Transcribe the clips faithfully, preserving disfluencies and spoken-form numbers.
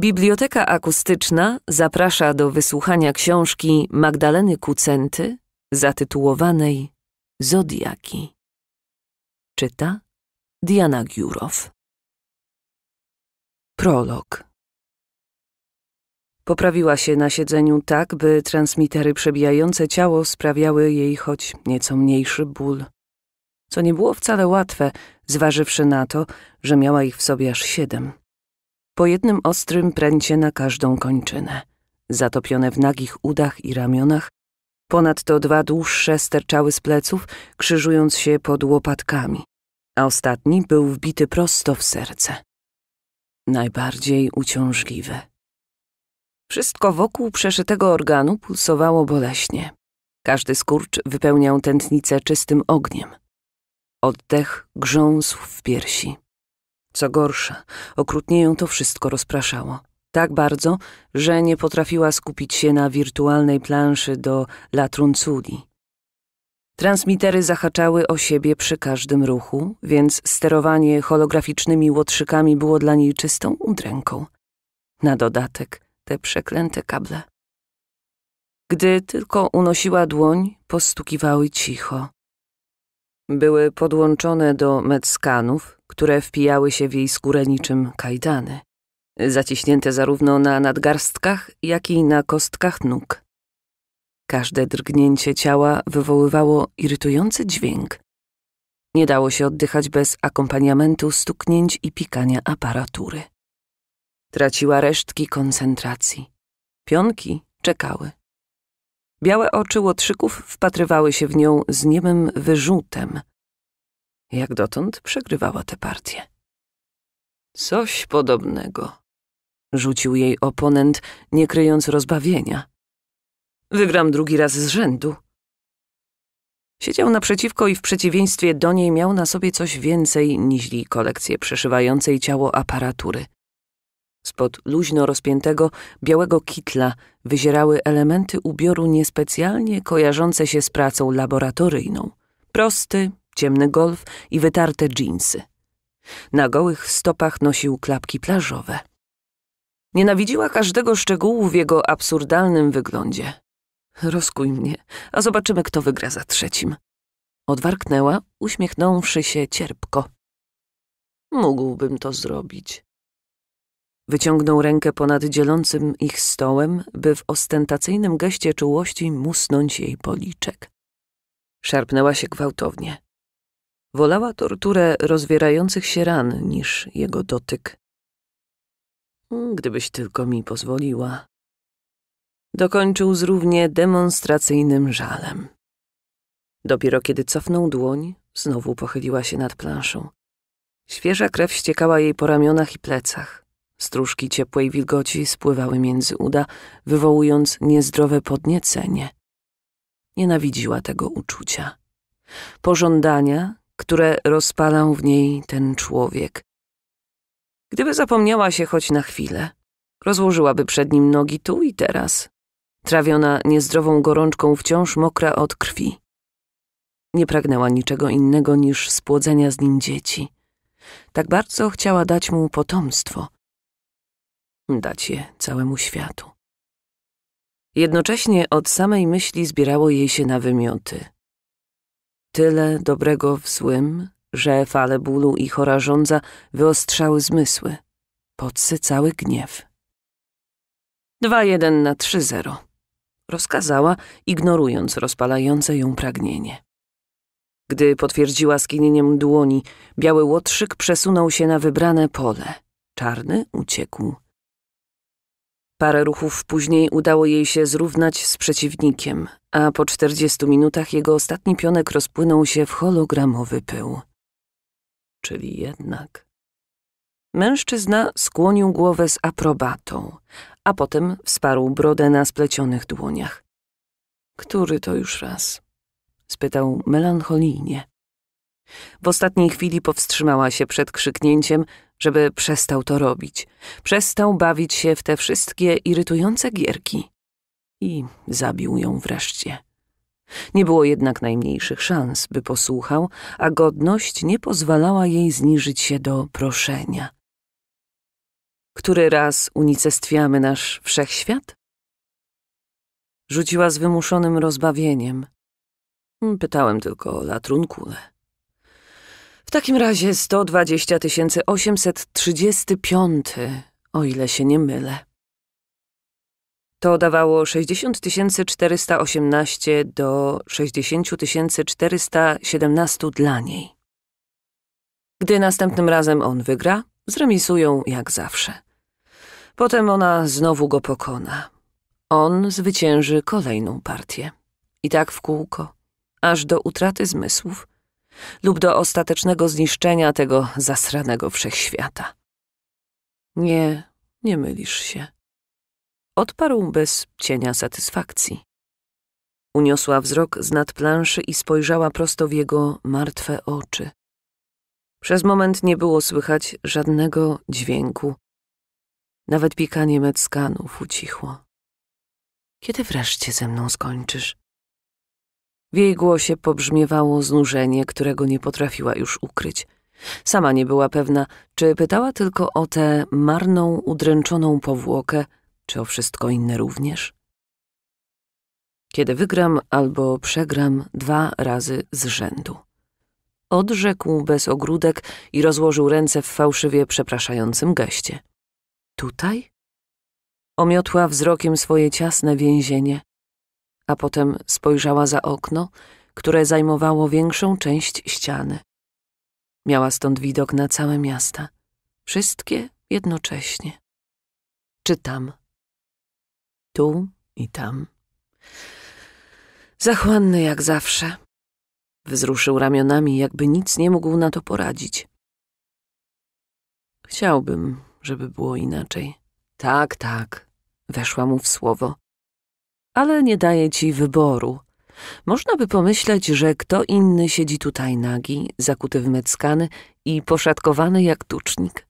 Biblioteka akustyczna zaprasza do wysłuchania książki Magdaleny Kucenty zatytułowanej Zodiaki. Czyta Diana Giurow. Prolog. Poprawiła się na siedzeniu tak, by transmitery przebijające ciało sprawiały jej choć nieco mniejszy ból, co nie było wcale łatwe, zważywszy na to, że miała ich w sobie aż siedem. Po jednym ostrym pręcie na każdą kończynę, zatopione w nagich udach i ramionach, ponadto dwa dłuższe sterczały z pleców, krzyżując się pod łopatkami, a ostatni był wbity prosto w serce. Najbardziej uciążliwe. Wszystko wokół przeszytego organu pulsowało boleśnie. Każdy skurcz wypełniał tętnicę czystym ogniem. Oddech grząsł w piersi. Co gorsza, okrutnie ją to wszystko rozpraszało. Tak bardzo, że nie potrafiła skupić się na wirtualnej planszy do latrunculi. Transmitery zahaczały o siebie przy każdym ruchu, więc sterowanie holograficznymi łotrzykami było dla niej czystą udręką. Na dodatek te przeklęte kable. Gdy tylko unosiła dłoń, postukiwały cicho. Były podłączone do medskanów, które wpijały się w jej skórę niczym kajdany, zaciśnięte zarówno na nadgarstkach, jak i na kostkach nóg. Każde drgnięcie ciała wywoływało irytujący dźwięk. Nie dało się oddychać bez akompaniamentu stuknięć i pikania aparatury. Traciła resztki koncentracji. Pionki czekały. Białe oczy łotrzyków wpatrywały się w nią z niemym wyrzutem. Jak dotąd przegrywała tę partię. Coś podobnego, rzucił jej oponent, nie kryjąc rozbawienia. Wygram drugi raz z rzędu. Siedział naprzeciwko i w przeciwieństwie do niej miał na sobie coś więcej niż kolekcję przeszywającej ciało aparatury. Spod luźno rozpiętego, białego kitla wyzierały elementy ubioru niespecjalnie kojarzące się z pracą laboratoryjną. Prosty, ciemny golf i wytarte dżinsy. Na gołych stopach nosił klapki plażowe. Nienawidziła każdego szczegółu w jego absurdalnym wyglądzie. Rozkuj mnie, a zobaczymy, kto wygra za trzecim. Odwarknęła, uśmiechnąwszy się cierpko. Mógłbym to zrobić. Wyciągnął rękę ponad dzielącym ich stołem, by w ostentacyjnym geście czułości musnąć jej policzek. Szarpnęła się gwałtownie. Wolała torturę rozwierających się ran niż jego dotyk. Gdybyś tylko mi pozwoliła. Dokończył z równie demonstracyjnym żalem. Dopiero kiedy cofnął dłoń, znowu pochyliła się nad planszą. Świeża krew ściekała jej po ramionach i plecach. Stróżki ciepłej wilgoci spływały między uda, wywołując niezdrowe podniecenie. Nienawidziła tego uczucia. Pożądania, które rozpalał w niej ten człowiek. Gdyby zapomniała się choć na chwilę, rozłożyłaby przed nim nogi tu i teraz, trawiona niezdrową gorączką wciąż mokra od krwi. Nie pragnęła niczego innego niż spłodzenia z nim dzieci. Tak bardzo chciała dać mu potomstwo. Dać je całemu światu. Jednocześnie od samej myśli zbierało jej się na wymioty. Tyle dobrego w złym, że fale bólu i chora żądza wyostrzały zmysły, podsycały gniew. Dwa jeden na trzy zero, rozkazała, ignorując rozpalające ją pragnienie. Gdy potwierdziła skinieniem dłoni, biały łotrzyk przesunął się na wybrane pole. Czarny uciekł. Parę ruchów później udało jej się zrównać z przeciwnikiem, a po czterdziestu minutach jego ostatni pionek rozpłynął się w hologramowy pył. Czyli jednak. Mężczyzna skłonił głowę z aprobatą, a potem wsparł brodę na splecionych dłoniach. Który to już raz? Spytał melancholijnie. W ostatniej chwili powstrzymała się przed krzyknięciem, żeby przestał to robić. Przestał bawić się w te wszystkie irytujące gierki. I zabił ją wreszcie. Nie było jednak najmniejszych szans, by posłuchał, a godność nie pozwalała jej zniżyć się do proszenia. Który raz unicestwiamy nasz wszechświat? Rzuciła z wymuszonym rozbawieniem. Pytałem tylko o latruncule. W takim razie sto dwadzieścia tysięcy osiemset trzydzieści pięć, o ile się nie mylę. To dawało sześćdziesiąt tysięcy czterysta osiemnaście do sześćdziesiąt tysięcy czterysta siedemnaście dla niej. Gdy następnym razem on wygra, zremisują jak zawsze. Potem ona znowu go pokona. On zwycięży kolejną partię. I tak w kółko, aż do utraty zmysłów lub do ostatecznego zniszczenia tego zasranego wszechświata. Nie, nie mylisz się. Odparł bez cienia satysfakcji. Uniosła wzrok z nad planszy i spojrzała prosto w jego martwe oczy. Przez moment nie było słychać żadnego dźwięku. Nawet pikanie meckanów ucichło. Kiedy wreszcie ze mną skończysz? W jej głosie pobrzmiewało znużenie, którego nie potrafiła już ukryć. Sama nie była pewna, czy pytała tylko o tę marną, udręczoną powłokę, czy o wszystko inne również. Kiedy wygram albo przegram dwa razy z rzędu. Odrzekł bez ogródek i rozłożył ręce w fałszywie przepraszającym geście. Tutaj? Omiotła wzrokiem swoje ciasne więzienie, a potem spojrzała za okno, które zajmowało większą część ściany. Miała stąd widok na całe miasta. Wszystkie jednocześnie. Czy tam? Tu i tam. Zachłanny jak zawsze. Wzruszył ramionami, jakby nic nie mógł na to poradzić. Chciałbym, żeby było inaczej. Tak, tak, weszła mu w słowo. Ale nie daję ci wyboru. Można by pomyśleć, że kto inny siedzi tutaj nagi, zakuty w meckany i poszatkowany jak tucznik.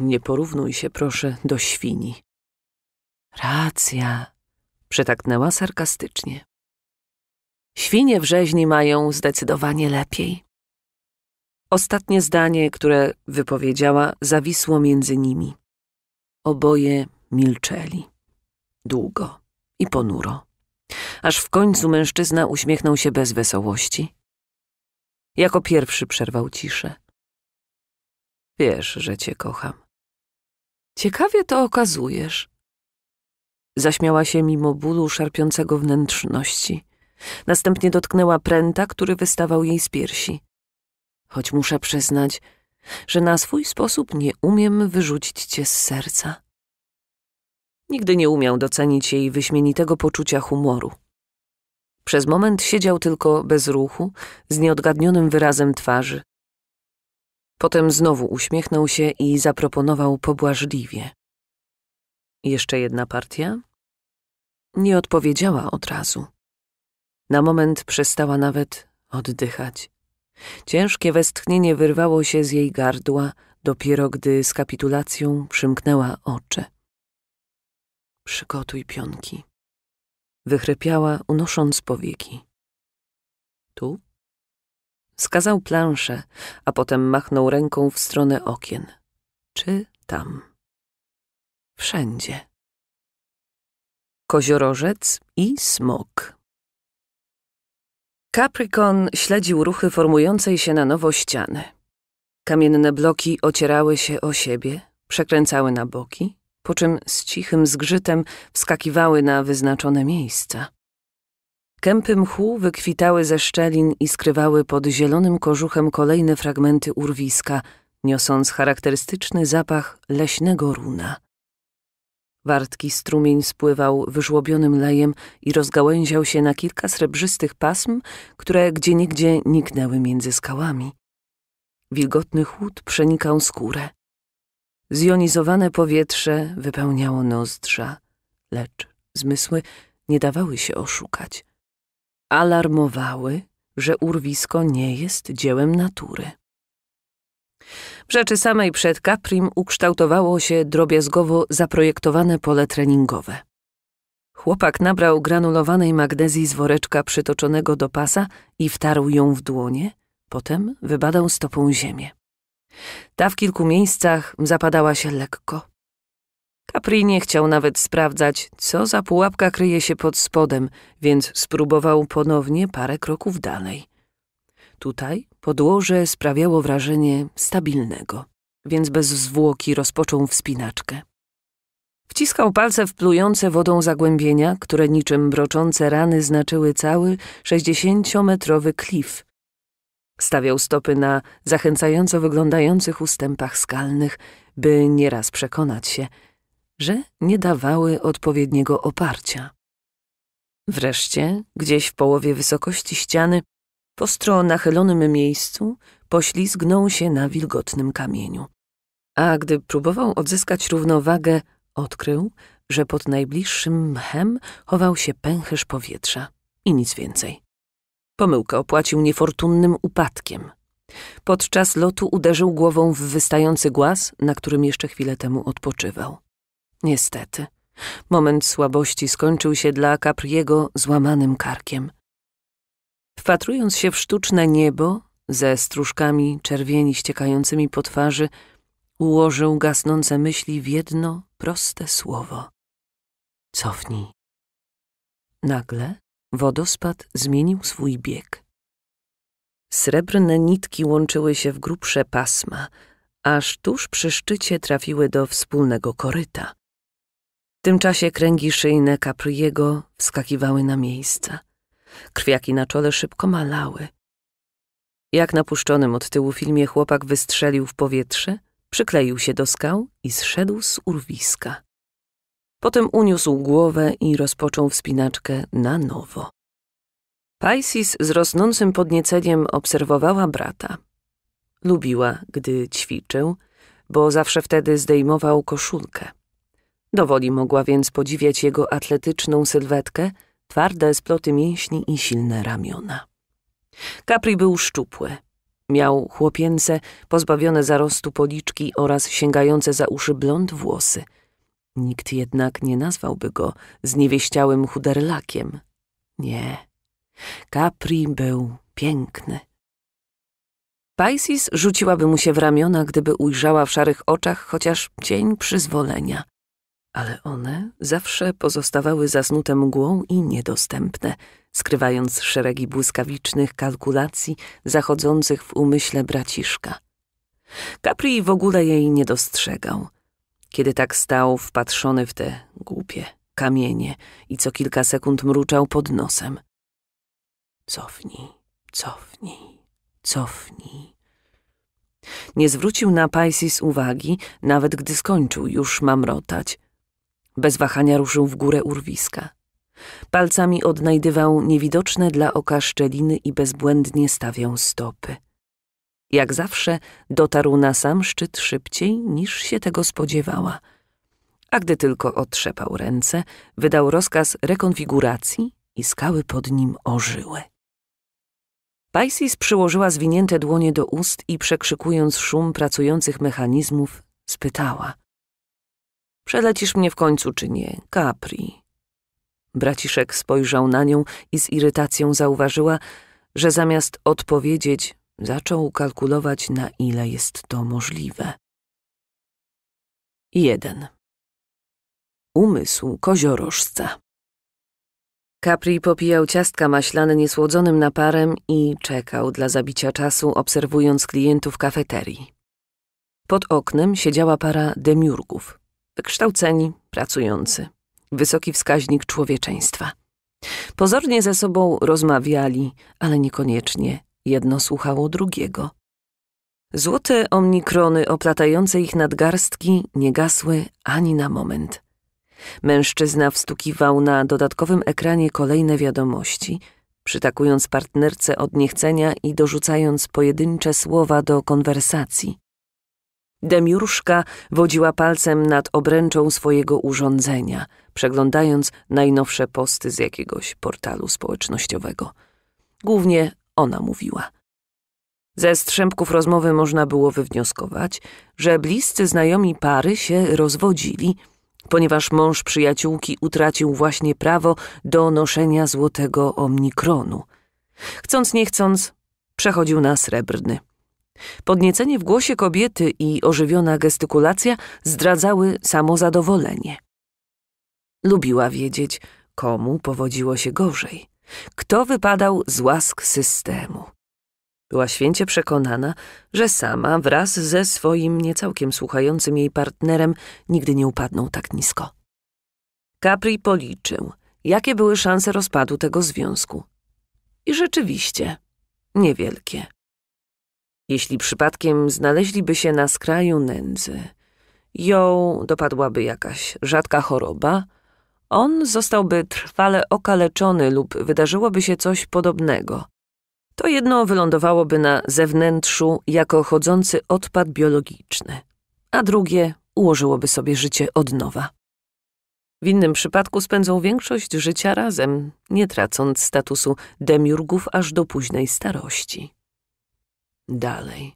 Nie porównuj się, proszę, do świni. Racja, przytaknęła sarkastycznie. Świnie w rzeźni mają zdecydowanie lepiej. Ostatnie zdanie, które wypowiedziała, zawisło między nimi. Oboje milczeli. Długo i ponuro. Aż w końcu mężczyzna uśmiechnął się bez wesołości. Jako pierwszy przerwał ciszę. Wiesz, że cię kocham. Ciekawie to okazujesz. Zaśmiała się mimo bólu szarpiącego wnętrzności. Następnie dotknęła pręta, który wystawał jej z piersi. Choć muszę przyznać, że na swój sposób nie umiem wyrzucić cię z serca. Nigdy nie umiał docenić jej wyśmienitego poczucia humoru. Przez moment siedział tylko bez ruchu, z nieodgadnionym wyrazem twarzy. Potem znowu uśmiechnął się i zaproponował pobłażliwie. Jeszcze jedna partia? Nie odpowiedziała od razu. Na moment przestała nawet oddychać. Ciężkie westchnienie wyrwało się z jej gardła, dopiero gdy z kapitulacją przymknęła oczy. Przygotuj pionki. Wychrypiała, unosząc powieki. Tu? Wskazał planszę, a potem machnął ręką w stronę okien. Czy tam? Wszędzie. Koziorożec i smok. Capricorn śledził ruchy formującej się na nowo ściany. Kamienne bloki ocierały się o siebie, przekręcały na boki, po czym z cichym zgrzytem wskakiwały na wyznaczone miejsca. Kępy mchu wykwitały ze szczelin i skrywały pod zielonym kożuchem kolejne fragmenty urwiska, niosąc charakterystyczny zapach leśnego runa. Wartki strumień spływał wyżłobionym lejem i rozgałęział się na kilka srebrzystych pasm, które gdzieniegdzie niknęły między skałami. Wilgotny chłód przenikał skórę. Zjonizowane powietrze wypełniało nozdrza, lecz zmysły nie dawały się oszukać. Alarmowały, że urwisko nie jest dziełem natury. W rzeczy samej przed Caprim ukształtowało się drobiazgowo zaprojektowane pole treningowe. Chłopak nabrał granulowanej magnezji z woreczka przytoczonego do pasa i wtarł ją w dłonie, potem wybadał stopą ziemię. Ta w kilku miejscach zapadała się lekko. Capri nie chciał nawet sprawdzać, co za pułapka kryje się pod spodem, więc spróbował ponownie parę kroków dalej. Tutaj podłoże sprawiało wrażenie stabilnego, więc bez zwłoki rozpoczął wspinaczkę. Wciskał palce w plujące wodą zagłębienia, które niczym broczące rany znaczyły cały sześćdziesięciometrowy klif. Stawiał stopy na zachęcająco wyglądających ustępach skalnych, by nieraz przekonać się, że nie dawały odpowiedniego oparcia. Wreszcie, gdzieś w połowie wysokości ściany, w ostro nachylonym miejscu, poślizgnął się na wilgotnym kamieniu. A gdy próbował odzyskać równowagę, odkrył, że pod najbliższym mchem chował się pęcherz powietrza i nic więcej. Pomyłkę opłacił niefortunnym upadkiem. Podczas lotu uderzył głową w wystający głaz, na którym jeszcze chwilę temu odpoczywał. Niestety, moment słabości skończył się dla Capriego złamanym karkiem. Wpatrując się w sztuczne niebo ze stróżkami czerwieni ściekającymi po twarzy, ułożył gasnące myśli w jedno proste słowo. Cofnij. Nagle wodospad zmienił swój bieg. Srebrne nitki łączyły się w grubsze pasma, aż tuż przy szczycie trafiły do wspólnego koryta. W tym czasie kręgi szyjne Capriego wskakiwały na miejsca. Krwiaki na czole szybko malały. Jak na puszczonym od tyłu filmie chłopak wystrzelił w powietrze, przykleił się do skał i zszedł z urwiska. Potem uniósł głowę i rozpoczął wspinaczkę na nowo. Pisces z rosnącym podnieceniem obserwowała brata. Lubiła, gdy ćwiczył, bo zawsze wtedy zdejmował koszulkę. Do woli mogła więc podziwiać jego atletyczną sylwetkę, twarde sploty mięśni i silne ramiona. Capri był szczupły. Miał chłopięce, pozbawione zarostu policzki oraz sięgające za uszy blond włosy. Nikt jednak nie nazwałby go zniewieściałym chuderlakiem. Nie. Capri był piękny. Pisces rzuciłaby mu się w ramiona, gdyby ujrzała w szarych oczach chociaż cień przyzwolenia. Ale one zawsze pozostawały zasnute mgłą i niedostępne, skrywając szeregi błyskawicznych kalkulacji zachodzących w umyśle braciszka. Capri w ogóle jej nie dostrzegał. Kiedy tak stał wpatrzony w te głupie kamienie i co kilka sekund mruczał pod nosem. Cofnij, cofnij, cofnij. Nie zwrócił na Pisces uwagi, nawet gdy skończył już mamrotać. Bez wahania ruszył w górę urwiska. Palcami odnajdywał niewidoczne dla oka szczeliny i bezbłędnie stawiał stopy. Jak zawsze dotarł na sam szczyt szybciej, niż się tego spodziewała. A gdy tylko otrzepał ręce, wydał rozkaz rekonfiguracji i skały pod nim ożyły. Pisces przyłożyła zwinięte dłonie do ust i przekrzykując szum pracujących mechanizmów, spytała. Przelecisz mnie w końcu, czy nie, Capri? Braciszek spojrzał na nią i z irytacją zauważyła, że zamiast odpowiedzieć, zaczął kalkulować, na ile jest to możliwe. Jeden. Umysł koziorożca. Capri popijał ciastka maślane niesłodzonym naparem i czekał dla zabicia czasu, obserwując klientów kafeterii. Pod oknem siedziała para demiurgów, wykształceni, pracujący. Wysoki wskaźnik człowieczeństwa. Pozornie ze sobą rozmawiali, ale niekoniecznie jedno słuchało drugiego. Złote omnikrony oplatające ich nadgarstki nie gasły ani na moment. Mężczyzna wstukiwał na dodatkowym ekranie kolejne wiadomości, przytakując partnerce od niechcenia i dorzucając pojedyncze słowa do konwersacji. Demiurżka wodziła palcem nad obręczą swojego urządzenia, przeglądając najnowsze posty z jakiegoś portalu społecznościowego. Głównie ona mówiła. Ze strzępków rozmowy można było wywnioskować, że bliscy znajomi pary się rozwodzili, ponieważ mąż przyjaciółki utracił właśnie prawo do noszenia złotego omnikronu. Chcąc nie chcąc, przechodził na srebrny. Podniecenie w głosie kobiety i ożywiona gestykulacja zdradzały samozadowolenie. Lubiła wiedzieć, komu powodziło się gorzej, kto wypadał z łask systemu. Była święcie przekonana, że sama wraz ze swoim niecałkiem słuchającym jej partnerem nigdy nie upadną tak nisko. Capri policzył, jakie były szanse rozpadu tego związku. I rzeczywiście niewielkie. Jeśli przypadkiem znaleźliby się na skraju nędzy, ją dopadłaby jakaś rzadka choroba, on zostałby trwale okaleczony lub wydarzyłoby się coś podobnego. To jedno wylądowałoby na zewnętrzu jako chodzący odpad biologiczny, a drugie ułożyłoby sobie życie od nowa. W innym przypadku spędzą większość życia razem, nie tracąc statusu demiurgów aż do późnej starości. Dalej.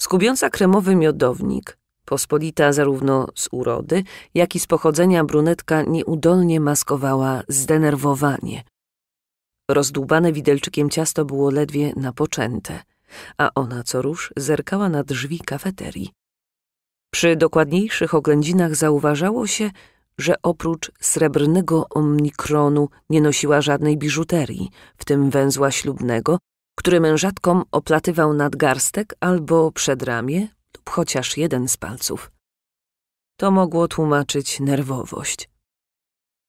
Skubiąca kremowy miodownik, pospolita zarówno z urody, jak i z pochodzenia brunetka nieudolnie maskowała zdenerwowanie. Rozdłubane widelczykiem ciasto było ledwie napoczęte, a ona co rusz zerkała na drzwi kafeterii. Przy dokładniejszych oględzinach zauważało się, że oprócz srebrnego omnikronu nie nosiła żadnej biżuterii, w tym węzła ślubnego, który mężatkom oplatywał nadgarstek albo przedramię lub chociaż jeden z palców. To mogło tłumaczyć nerwowość.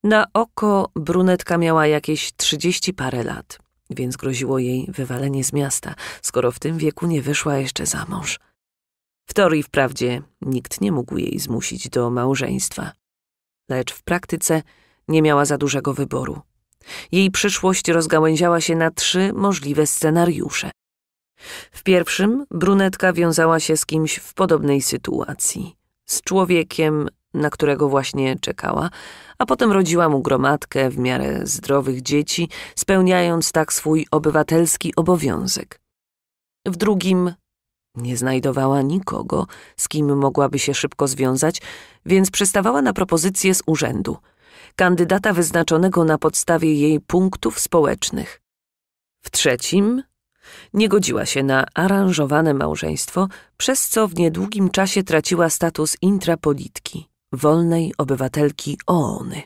Na oko brunetka miała jakieś trzydzieści parę lat, więc groziło jej wywalenie z miasta, skoro w tym wieku nie wyszła jeszcze za mąż. W teorii wprawdzie nikt nie mógł jej zmusić do małżeństwa, lecz w praktyce nie miała za dużego wyboru. Jej przyszłość rozgałęziała się na trzy możliwe scenariusze. W pierwszym brunetka wiązała się z kimś w podobnej sytuacji, z człowiekiem, na którego właśnie czekała, a potem rodziła mu gromadkę w miarę zdrowych dzieci, spełniając tak swój obywatelski obowiązek. W drugim nie znajdowała nikogo, z kim mogłaby się szybko związać, więc przystawała na propozycję z urzędu, kandydata wyznaczonego na podstawie jej punktów społecznych. W trzecim nie godziła się na aranżowane małżeństwo, przez co w niedługim czasie traciła status intrapolitki, wolnej obywatelki Oony.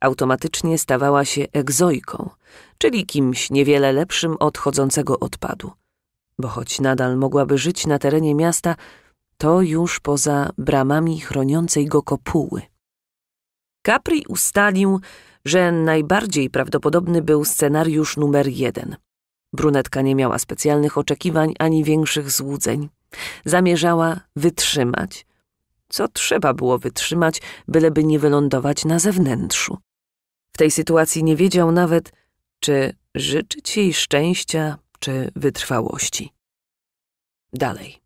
Automatycznie stawała się egzojką, czyli kimś niewiele lepszym od chodzącego odpadu, bo choć nadal mogłaby żyć na terenie miasta, to już poza bramami chroniącej go kopuły. Capri ustalił, że najbardziej prawdopodobny był scenariusz numer jeden. Brunetka nie miała specjalnych oczekiwań ani większych złudzeń. Zamierzała wytrzymać, co trzeba było wytrzymać, byleby nie wylądować na zewnętrzu. W tej sytuacji nie wiedział nawet, czy życzyć jej szczęścia, czy wytrwałości. Dalej.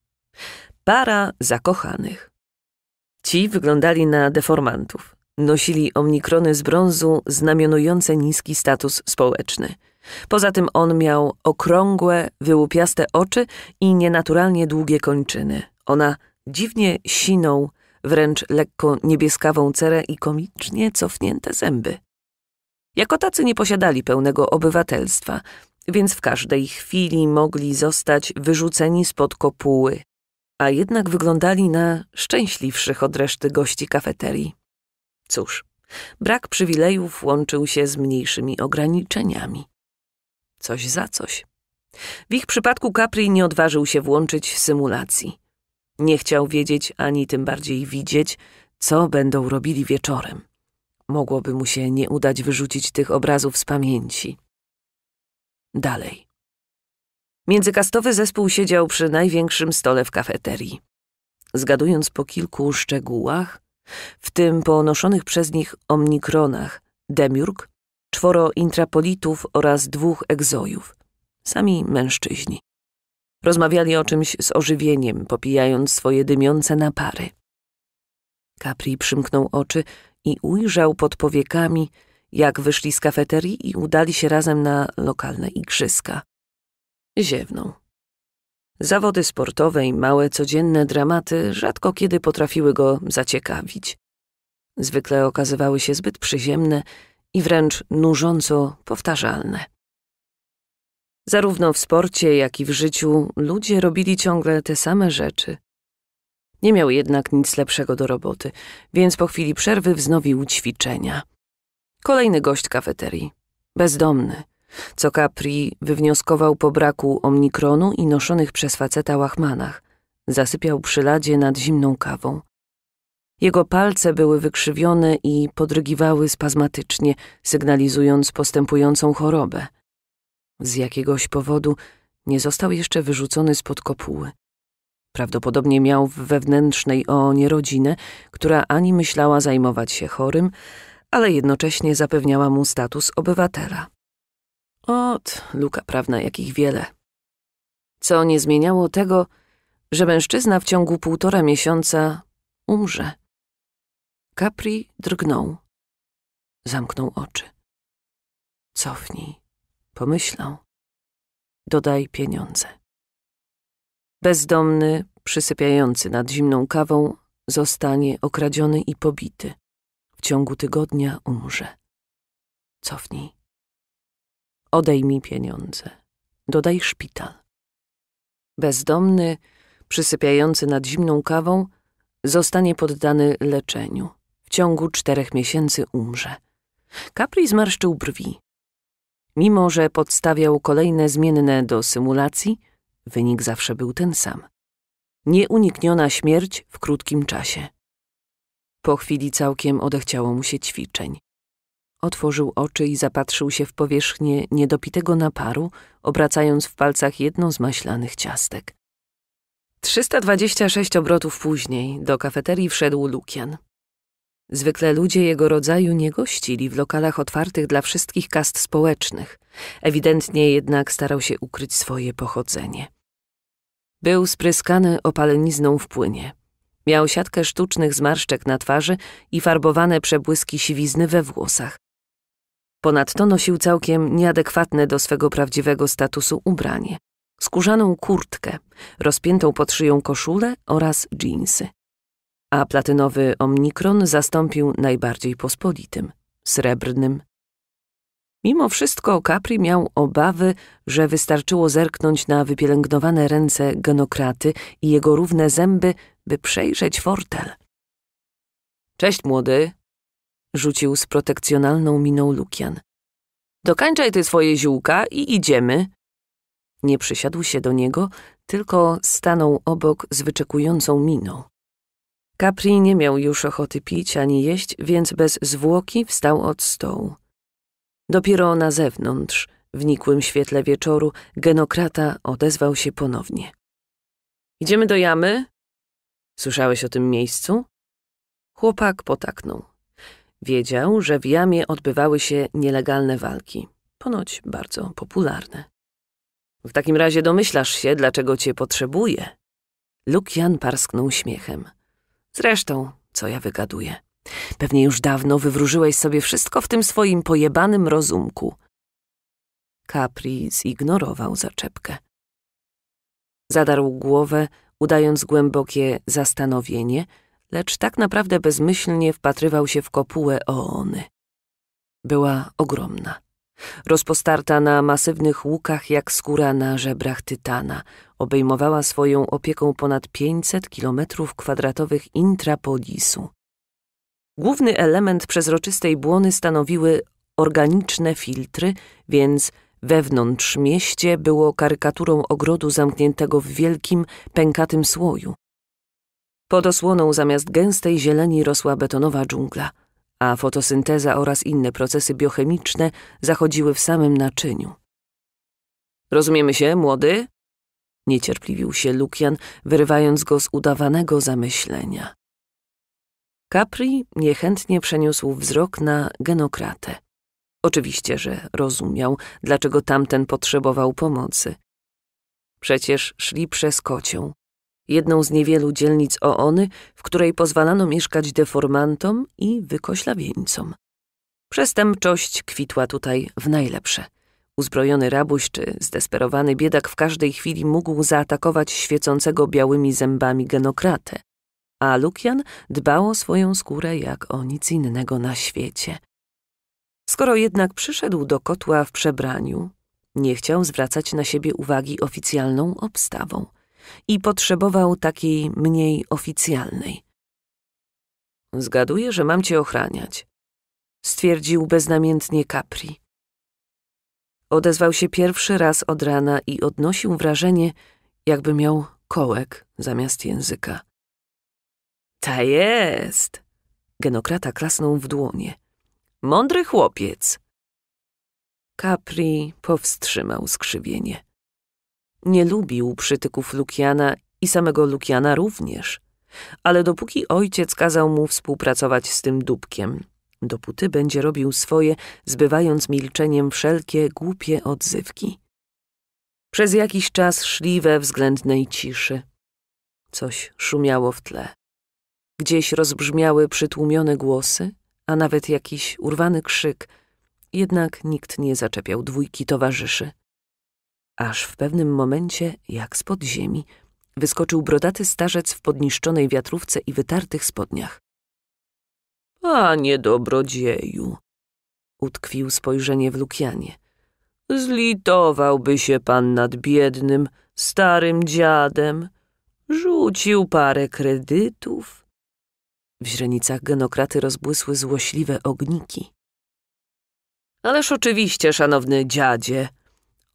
Para zakochanych. Ci wyglądali na deformantów. Nosili omnikrony z brązu znamionujące niski status społeczny. Poza tym on miał okrągłe, wyłupiaste oczy i nienaturalnie długie kończyny. Ona dziwnie siną, wręcz lekko niebieskawą cerę i komicznie cofnięte zęby. Jako tacy nie posiadali pełnego obywatelstwa, więc w każdej chwili mogli zostać wyrzuceni spod kopuły, a jednak wyglądali na szczęśliwszych od reszty gości kafeterii. Cóż, brak przywilejów łączył się z mniejszymi ograniczeniami. Coś za coś. W ich przypadku Capri nie odważył się włączyć symulacji. Nie chciał wiedzieć, ani tym bardziej widzieć, co będą robili wieczorem. Mogłoby mu się nie udać wyrzucić tych obrazów z pamięci. Dalej. Międzykastowy zespół siedział przy największym stole w kafeterii. Zgadując po kilku szczegółach, w tym ponoszonych przez nich omnikronach, demiurg, czworo intrapolitów oraz dwóch egzojów, sami mężczyźni. Rozmawiali o czymś z ożywieniem, popijając swoje dymiące napary. Capri przymknął oczy i ujrzał pod powiekami, jak wyszli z kafeterii i udali się razem na lokalne igrzyska. Ziewnął. Zawody sportowe i małe, codzienne dramaty rzadko kiedy potrafiły go zaciekawić. Zwykle okazywały się zbyt przyziemne i wręcz nużąco powtarzalne. Zarówno w sporcie, jak i w życiu ludzie robili ciągle te same rzeczy. Nie miał jednak nic lepszego do roboty, więc po chwili przerwy wznowił ćwiczenia. Kolejny gość kafeterii. Bezdomny, co Capri wywnioskował po braku omnikronu i noszonych przez faceta łachmanach. Zasypiał przy ladzie nad zimną kawą. Jego palce były wykrzywione i podrygiwały spazmatycznie, sygnalizując postępującą chorobę. Z jakiegoś powodu nie został jeszcze wyrzucony spod kopuły. Prawdopodobnie miał w wewnętrznej Oonie rodzinę, która ani myślała zajmować się chorym, ale jednocześnie zapewniała mu status obywatela. Ot, luka prawna jakich wiele. Co nie zmieniało tego, że mężczyzna w ciągu półtora miesiąca umrze. Capri drgnął. Zamknął oczy. Cofnij, pomyślał. Dodaj pieniądze. Bezdomny, przysypiający nad zimną kawą, zostanie okradziony i pobity. W ciągu tygodnia umrze. Cofnij. Odejmij pieniądze. Dodaj szpital. Bezdomny, przysypiający nad zimną kawą, zostanie poddany leczeniu. W ciągu czterech miesięcy umrze. Capri zmarszczył brwi. Mimo że podstawiał kolejne zmienne do symulacji, wynik zawsze był ten sam. Nieunikniona śmierć w krótkim czasie. Po chwili całkiem odechciało mu się ćwiczeń. Otworzył oczy i zapatrzył się w powierzchnię niedopitego naparu, obracając w palcach jedno z maślanych ciastek. trzysta dwadzieścia sześć obrotów później do kafeterii wszedł Lukian. Zwykle ludzie jego rodzaju nie gościli w lokalach otwartych dla wszystkich kast społecznych. Ewidentnie jednak starał się ukryć swoje pochodzenie. Był spryskany opalenizną w płynie. Miał siatkę sztucznych zmarszczek na twarzy i farbowane przebłyski siwizny we włosach. Ponadto nosił całkiem nieadekwatne do swego prawdziwego statusu ubranie. Skórzaną kurtkę, rozpiętą pod szyją koszulę oraz dżinsy. A platynowy omnikron zastąpił najbardziej pospolitym, srebrnym. Mimo wszystko Capri miał obawy, że wystarczyło zerknąć na wypielęgnowane ręce genokraty i jego równe zęby, by przejrzeć fortel. Cześć, młody, rzucił z protekcjonalną miną Lukian. Dokańczaj ty swoje ziółka i idziemy. Nie przysiadł się do niego, tylko stanął obok z wyczekującą miną. Capri nie miał już ochoty pić ani jeść, więc bez zwłoki wstał od stołu. Dopiero na zewnątrz, w nikłym świetle wieczoru, genokrata odezwał się ponownie. Idziemy do jamy? Słyszałeś o tym miejscu? Chłopak potaknął. Wiedział, że w jamie odbywały się nielegalne walki, ponoć bardzo popularne. W takim razie domyślasz się, dlaczego cię potrzebuję. Lukian parsknął śmiechem. Zresztą, co ja wygaduję. Pewnie już dawno wywróżyłeś sobie wszystko w tym swoim pojebanym rozumku. Capri zignorował zaczepkę. Zadarł głowę, udając głębokie zastanowienie, lecz tak naprawdę bezmyślnie wpatrywał się w kopułę Oony. Była ogromna. Rozpostarta na masywnych łukach jak skóra na żebrach tytana, obejmowała swoją opieką ponad pięćset kilometrów kwadratowych intrapolisu. Główny element przezroczystej błony stanowiły organiczne filtry, więc wewnątrz mieście było karykaturą ogrodu zamkniętego w wielkim, pękatym słoju. Pod osłoną zamiast gęstej zieleni rosła betonowa dżungla, a fotosynteza oraz inne procesy biochemiczne zachodziły w samym naczyniu. Rozumiemy się, młody? Niecierpliwił się Lukian, wyrywając go z udawanego zamyślenia. Capri niechętnie przeniósł wzrok na genokratę. Oczywiście, że rozumiał, dlaczego tamten potrzebował pomocy. Przecież szli przez kocią, jedną z niewielu dzielnic Oony, w której pozwalano mieszkać deformantom i wykoślawieńcom. Przestępczość kwitła tutaj w najlepsze. Uzbrojony rabuś czy zdesperowany biedak w każdej chwili mógł zaatakować świecącego białymi zębami genokratę, a Lukian dbał o swoją skórę jak o nic innego na świecie. Skoro jednak przyszedł do kotła w przebraniu, Nie chciał zwracać na siebie uwagi oficjalną obstawą i potrzebował takiej mniej oficjalnej. Zgaduję, że mam cię ochraniać, stwierdził beznamiętnie Capri. Odezwał się pierwszy raz od rana i odnosił wrażenie, jakby miał kołek zamiast języka. Ta jest! Genokrata klasnął w dłonie. Mądry chłopiec! Capri powstrzymał skrzywienie. Nie lubił przytyków Lukiana i samego Lukiana również, ale dopóki ojciec kazał mu współpracować z tym dupkiem, dopóty będzie robił swoje, zbywając milczeniem wszelkie głupie odzywki. Przez jakiś czas szli we względnej ciszy. Coś szumiało w tle. Gdzieś rozbrzmiały przytłumione głosy, a nawet jakiś urwany krzyk, jednak nikt nie zaczepiał dwójki towarzyszy. Aż w pewnym momencie, jak spod ziemi, wyskoczył brodaty starzec w podniszczonej wiatrówce i wytartych spodniach. Panie dobrodzieju, utkwił spojrzenie w Lukianie. Zlitowałby się pan nad biednym, starym dziadem, rzucił parę kredytów. W źrenicach genokraty rozbłysły złośliwe ogniki. Ależ oczywiście, szanowny dziadzie,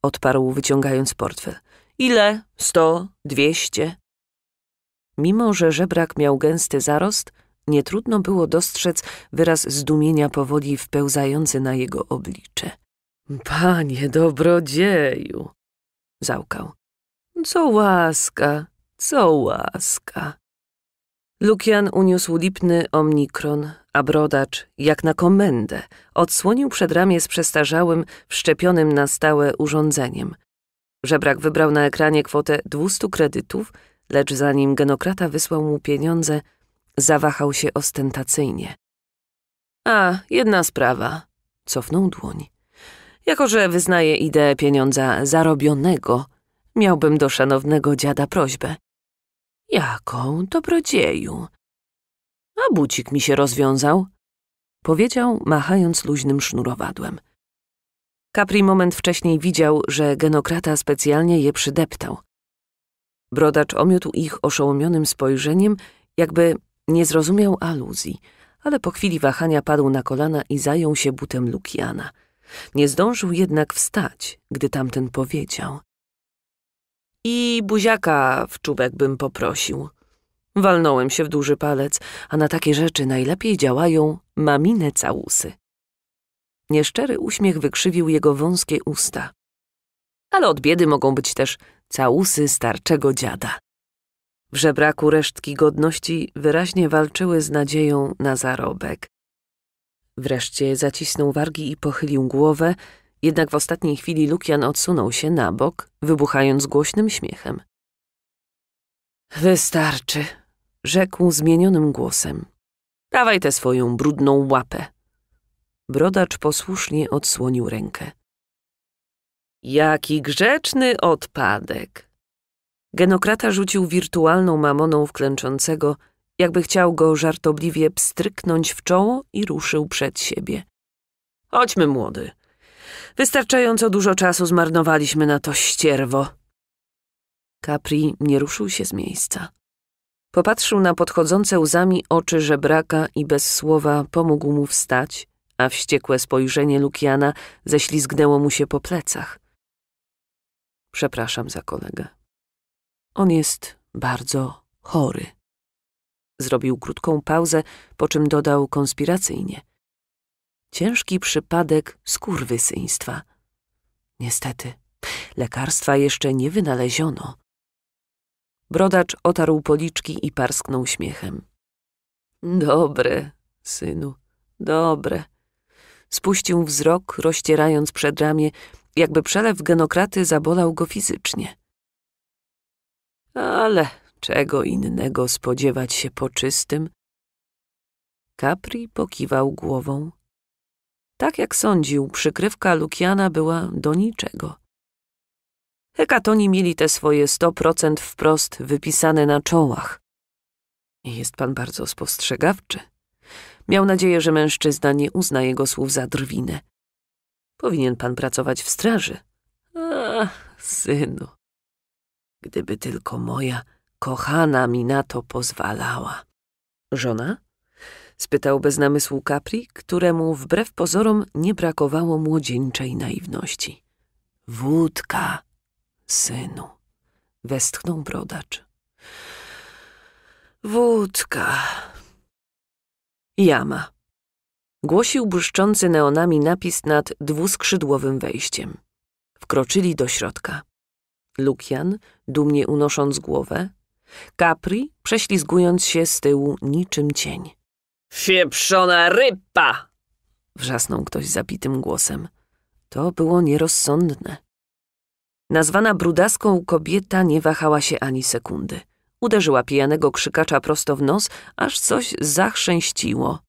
odparł, wyciągając portfel. Ile? Sto? Dwieście? Mimo że żebrak miał gęsty zarost, nie trudno było dostrzec wyraz zdumienia powoli wpełzający na jego oblicze. Panie dobrodzieju, załkał. Co łaska, co łaska. Lukian uniósł lipny omnikron, a brodacz, jak na komendę, odsłonił przedramię z przestarzałym, wszczepionym na stałe urządzeniem. Żebrak wybrał na ekranie kwotę dwustu kredytów, lecz zanim genokrata wysłał mu pieniądze, zawahał się ostentacyjnie. A, jedna sprawa, cofnął dłoń. Jako że wyznaję ideę pieniądza zarobionego, miałbym do szanownego dziada prośbę. Jaką, dobrodzieju? A bucik mi się rozwiązał, powiedział, machając luźnym sznurowadłem. Capri moment wcześniej widział, że genokrata specjalnie je przydeptał. Brodacz omiótł ich oszołomionym spojrzeniem, jakby nie zrozumiał aluzji, ale po chwili wahania padł na kolana i zajął się butem Lukiana. Nie zdążył jednak wstać, gdy tamten powiedział. I buziaka w czubek bym poprosił. Walnąłem się w duży palec, a na takie rzeczy najlepiej działają mamine całusy. Nieszczery uśmiech wykrzywił jego wąskie usta. Ale od biedy mogą być też całusy starczego dziada. W żebraku resztki godności wyraźnie walczyły z nadzieją na zarobek. Wreszcie zacisnął wargi i pochylił głowę, jednak w ostatniej chwili Lukian odsunął się na bok, wybuchając głośnym śmiechem. Wystarczy, rzekł zmienionym głosem. Dawaj tę swoją brudną łapę. Brodacz posłusznie odsłonił rękę. Jaki grzeczny odpadek! Genokrata rzucił wirtualną mamoną w klęczącego, jakby chciał go żartobliwie pstryknąć w czoło i ruszył przed siebie. Chodźmy, młody. Wystarczająco dużo czasu zmarnowaliśmy na to ścierwo. Capri nie ruszył się z miejsca. Popatrzył na podchodzące łzami oczy żebraka i bez słowa pomógł mu wstać, a wściekłe spojrzenie Lukiana ześlizgnęło mu się po plecach. Przepraszam za kolegę. On jest bardzo chory. Zrobił krótką pauzę, po czym dodał konspiracyjnie. Ciężki przypadek skurwysyństwa. Niestety, lekarstwa jeszcze nie wynaleziono. Brodacz otarł policzki i parsknął śmiechem. Dobre, synu, dobre. Spuścił wzrok, rozcierając przedramię, jakby przelew genokraty zabolał go fizycznie. Ale czego innego spodziewać się po czystym? Capri pokiwał głową. Tak jak sądził, przykrywka Lukiana była do niczego. Hekatoni mieli te swoje sto procent wprost wypisane na czołach. Jest pan bardzo spostrzegawczy. Miał nadzieję, że mężczyzna nie uzna jego słów za drwinę. Powinien pan pracować w straży, synu, gdyby tylko moja kochana mi na to pozwalała. Żona? Spytał bez namysłu Capri, któremu wbrew pozorom nie brakowało młodzieńczej naiwności. Wódka, synu, westchnął brodacz. Wódka. Jama. Głosił błyszczący neonami napis nad dwuskrzydłowym wejściem. Wkroczyli do środka. Lukian, dumnie unosząc głowę, Capri, prześlizgując się z tyłu niczym cień. Fieprzona ryba! Wrzasnął ktoś zabitym głosem. To było nierozsądne. Nazwana brudaską kobieta nie wahała się ani sekundy. Uderzyła pijanego krzykacza prosto w nos, aż coś zachrzęściło.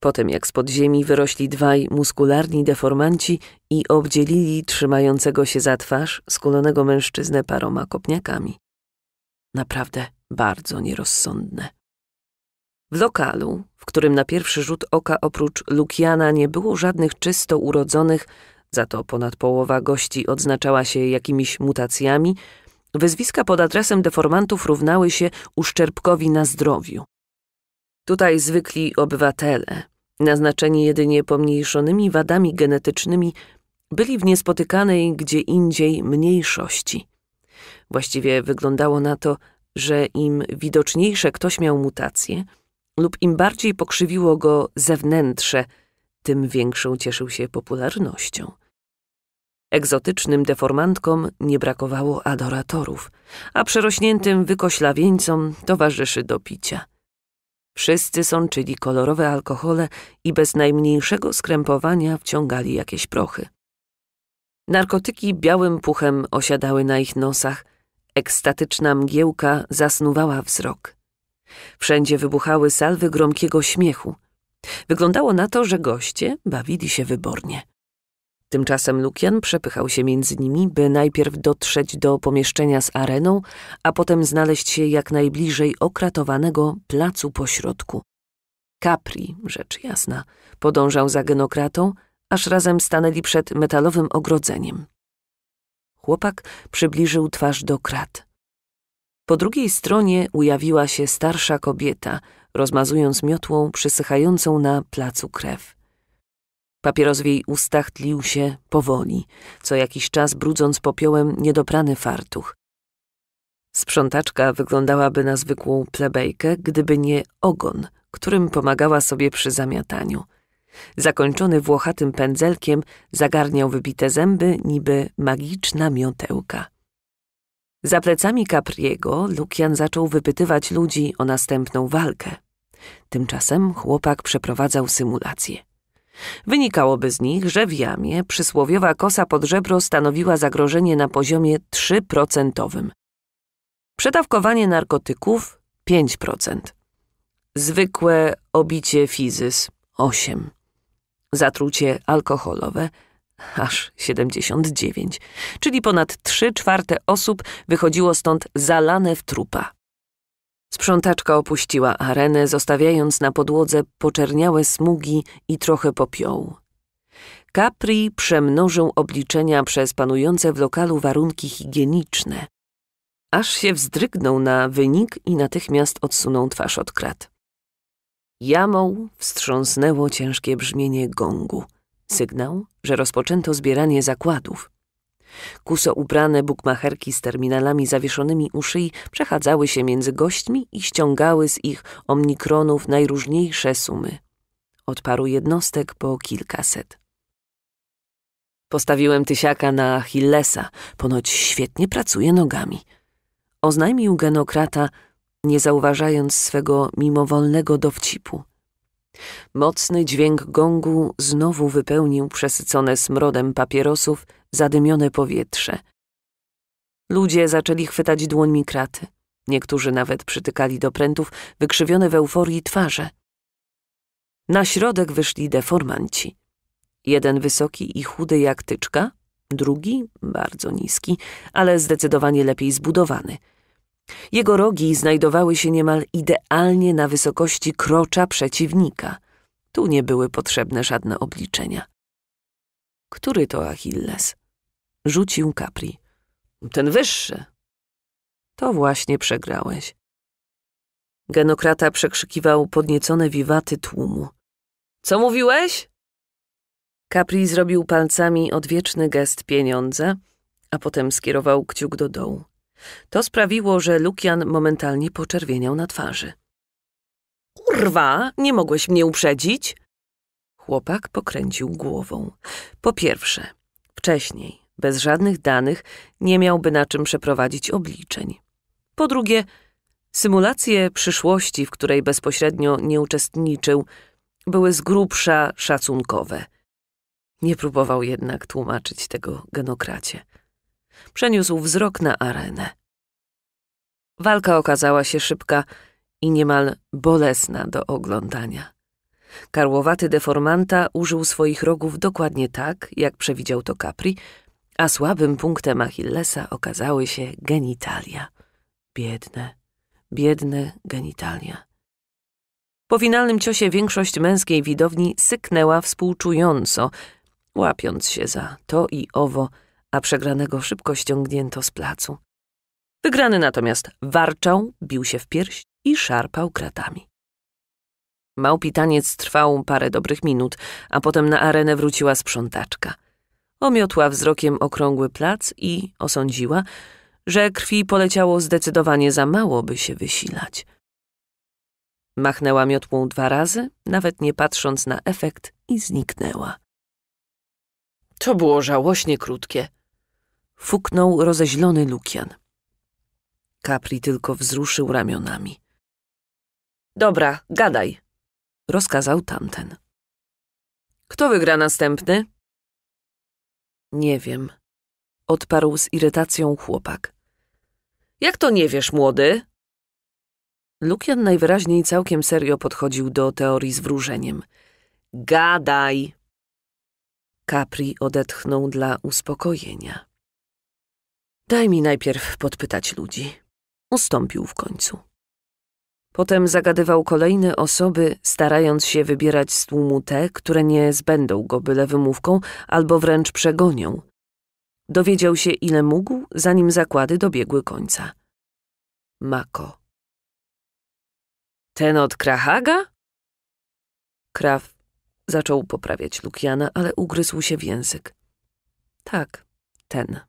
Potem jak spod ziemi wyrośli dwaj muskularni deformanci i obdzielili trzymającego się za twarz skulonego mężczyznę paroma kopniakami. Naprawdę bardzo nierozsądne. W lokalu, w którym na pierwszy rzut oka oprócz Lukiana nie było żadnych czysto urodzonych, za to ponad połowa gości odznaczała się jakimiś mutacjami, wyzwiska pod adresem deformantów równały się uszczerbkowi na zdrowiu. Tutaj zwykli obywatele, naznaczeni jedynie pomniejszonymi wadami genetycznymi, byli w niespotykanej gdzie indziej mniejszości. Właściwie wyglądało na to, że im widoczniejsze ktoś miał mutacje lub im bardziej pokrzywiło go zewnętrze, tym większą cieszył się popularnością. Egzotycznym deformantkom nie brakowało adoratorów, a przerośniętym wykoślawieńcom towarzyszy do picia. Wszyscy sączyli kolorowe alkohole i bez najmniejszego skrępowania wciągali jakieś prochy. Narkotyki białym puchem osiadały na ich nosach, ekstatyczna mgiełka zasnuwała wzrok. Wszędzie wybuchały salwy gromkiego śmiechu. Wyglądało na to, że goście bawili się wybornie. Tymczasem Lukian przepychał się między nimi, by najpierw dotrzeć do pomieszczenia z areną, a potem znaleźć się jak najbliżej okratowanego placu pośrodku. Capri, rzecz jasna, podążał za genokratą, aż razem stanęli przed metalowym ogrodzeniem. Chłopak przybliżył twarz do krat. Po drugiej stronie ujawiła się starsza kobieta, rozmazując miotłą przysychającą na placu krew. Papieros w jej ustach tlił się powoli, co jakiś czas brudząc popiołem niedoprany fartuch. Sprzątaczka wyglądałaby na zwykłą plebejkę, gdyby nie ogon, którym pomagała sobie przy zamiataniu. Zakończony włochatym pędzelkiem zagarniał wybite zęby niby magiczna miotełka. Za plecami Capriego Lukian zaczął wypytywać ludzi o następną walkę. Tymczasem chłopak przeprowadzał symulację. Wynikałoby z nich, że w jamie przysłowiowa kosa pod żebro stanowiła zagrożenie na poziomie trzy procent. Przedawkowanie narkotyków pięć procent. Zwykłe obicie fizys osiem procent. Zatrucie alkoholowe aż siedemdziesiąt dziewięć procent, czyli ponad trzy czwarte osób wychodziło stąd zalane w trupa. Sprzątaczka opuściła arenę, zostawiając na podłodze poczerniałe smugi i trochę popiołu. Capri przemnożył obliczenia przez panujące w lokalu warunki higieniczne. Aż się wzdrygnął na wynik i natychmiast odsunął twarz od krat. Jamą wstrząsnęło ciężkie brzmienie gongu. Sygnał, że rozpoczęto zbieranie zakładów. Kuso ubrane bukmacherki z terminalami zawieszonymi u szyi przechadzały się między gośćmi i ściągały z ich omnikronów najróżniejsze sumy. Od paru jednostek po kilkaset. Postawiłem tysiaka na Achillesa. Ponoć świetnie pracuje nogami. Oznajmił genokrata, nie zauważając swego mimowolnego dowcipu. Mocny dźwięk gongu znowu wypełnił przesycone smrodem papierosów zadymione powietrze. Ludzie zaczęli chwytać dłońmi kraty. Niektórzy nawet przytykali do prętów wykrzywione w euforii twarze. Na środek wyszli deformanci. Jeden wysoki i chudy jak tyczka, drugi bardzo niski, ale zdecydowanie lepiej zbudowany. Jego rogi znajdowały się niemal idealnie na wysokości krocza przeciwnika. Tu nie były potrzebne żadne obliczenia. Który to Achilles? Rzucił Capri. ten wyższy. To właśnie przegrałeś. Genokrata przekrzykiwał podniecone wiwaty tłumu. Co mówiłeś? Capri zrobił palcami odwieczny gest pieniądza, a potem skierował kciuk do dołu. To sprawiło, że Lukian momentalnie poczerwieniał na twarzy. Kurwa, nie mogłeś mnie uprzedzić? Chłopak pokręcił głową. Po pierwsze, wcześniej, bez żadnych danych, nie miałby na czym przeprowadzić obliczeń. Po drugie, symulacje przyszłości, w której bezpośrednio nie uczestniczył, były z grubsza szacunkowe. Nie próbował jednak tłumaczyć tego genokracie. Przeniósł wzrok na arenę. Walka okazała się szybka i niemal bolesna do oglądania. Karłowaty deformanta użył swoich rogów dokładnie tak, jak przewidział to Capri, a słabym punktem Achillesa okazały się genitalia. Biedne, biedne genitalia. Po finalnym ciosie większość męskiej widowni syknęła współczująco, łapiąc się za to i owo, a przegranego szybko ściągnięto z placu. Wygrany natomiast warczał, bił się w pierś i szarpał kratami. Małpitaniec trwał parę dobrych minut, a potem na arenę wróciła sprzątaczka. Omiotła wzrokiem okrągły plac i osądziła, że krwi poleciało zdecydowanie za mało, by się wysilać. Machnęła miotłą dwa razy, nawet nie patrząc na efekt, i zniknęła. To było żałośnie krótkie. Fuknął rozeźlony Lukian. Capri tylko wzruszył ramionami. Dobra, gadaj, rozkazał tamten. Kto wygra następny? Nie wiem, odparł z irytacją chłopak. Jak to nie wiesz, młody? Lukian najwyraźniej całkiem serio podchodził do teorii z wróżeniem. Gadaj! Capri odetchnął dla uspokojenia. Daj mi najpierw podpytać ludzi. Ustąpił w końcu. Potem zagadywał kolejne osoby, starając się wybierać z tłumu te, które nie zbędą go byle wymówką albo wręcz przegonią. Dowiedział się, ile mógł, zanim zakłady dobiegły końca. Mako. Ten od Krahaga? Kraw zaczął poprawiać Lukiana, ale ugryzł się w język. Tak, ten.